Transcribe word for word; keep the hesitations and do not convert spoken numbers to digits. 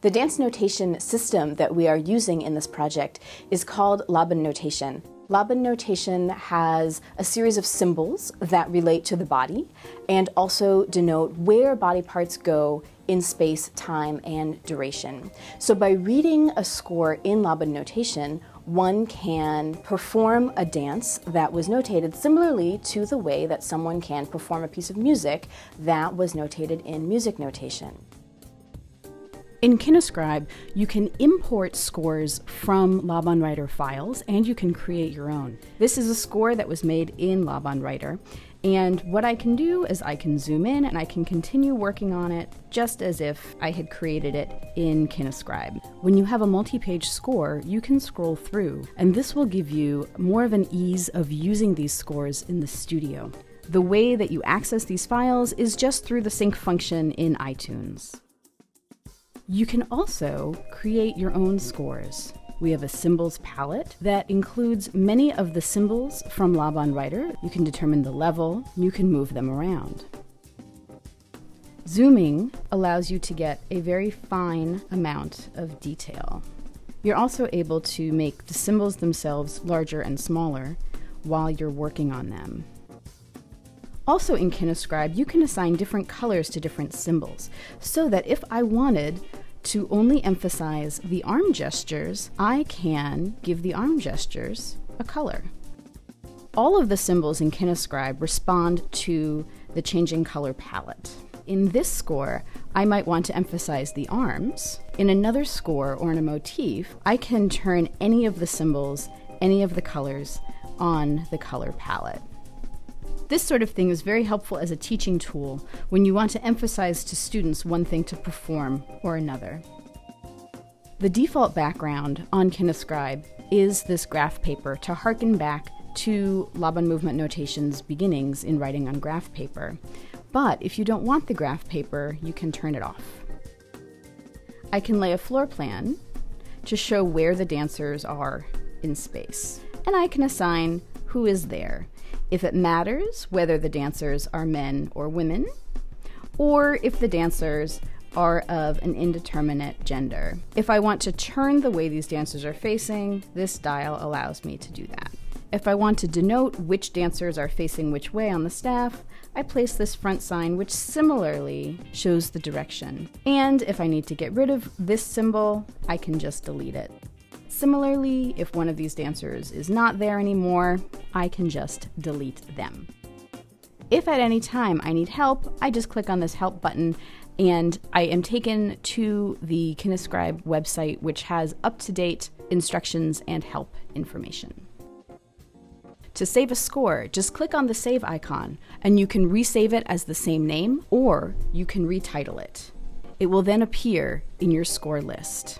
The dance notation system that we are using in this project is called Laban notation. Laban notation has a series of symbols that relate to the body and also denote where body parts go in space, time, and duration. So by reading a score in Laban notation, one can perform a dance that was notated similarly to the way that someone can perform a piece of music that was notated in music notation. In KineScribe, you can import scores from LabanWriter files, and you can create your own. This is a score that was made in LabanWriter, and what I can do is I can zoom in and I can continue working on it just as if I had created it in KineScribe. When you have a multi-page score, you can scroll through, and this will give you more of an ease of using these scores in the studio. The way that you access these files is just through the sync function in iTunes. You can also create your own scores. We have a symbols palette that includes many of the symbols from LabanWriter. You can determine the level, you can move them around. Zooming allows you to get a very fine amount of detail. You're also able to make the symbols themselves larger and smaller while you're working on them. Also in KineScribe, you can assign different colors to different symbols, so that if I wanted to only emphasize the arm gestures, I can give the arm gestures a color. All of the symbols in KineScribe respond to the changing color palette. In this score, I might want to emphasize the arms. In another score or in a motif, I can turn any of the symbols, any of the colors on the color palette. This sort of thing is very helpful as a teaching tool when you want to emphasize to students one thing to perform or another. The default background on KineScribe is this graph paper to harken back to Laban movement notation's beginnings in writing on graph paper. But if you don't want the graph paper, you can turn it off. I can lay a floor plan to show where the dancers are in space, and I can assign who is there. If it matters whether the dancers are men or women, or if the dancers are of an indeterminate gender. If I want to turn the way these dancers are facing, this dial allows me to do that. If I want to denote which dancers are facing which way on the staff, I place this front sign, which similarly shows the direction. And if I need to get rid of this symbol, I can just delete it. Similarly, if one of these dancers is not there anymore, I can just delete them. If at any time I need help, I just click on this help button and I am taken to the KineScribe website, which has up-to-date instructions and help information. To save a score, just click on the save icon and you can resave it as the same name, or you can retitle it. It will then appear in your score list.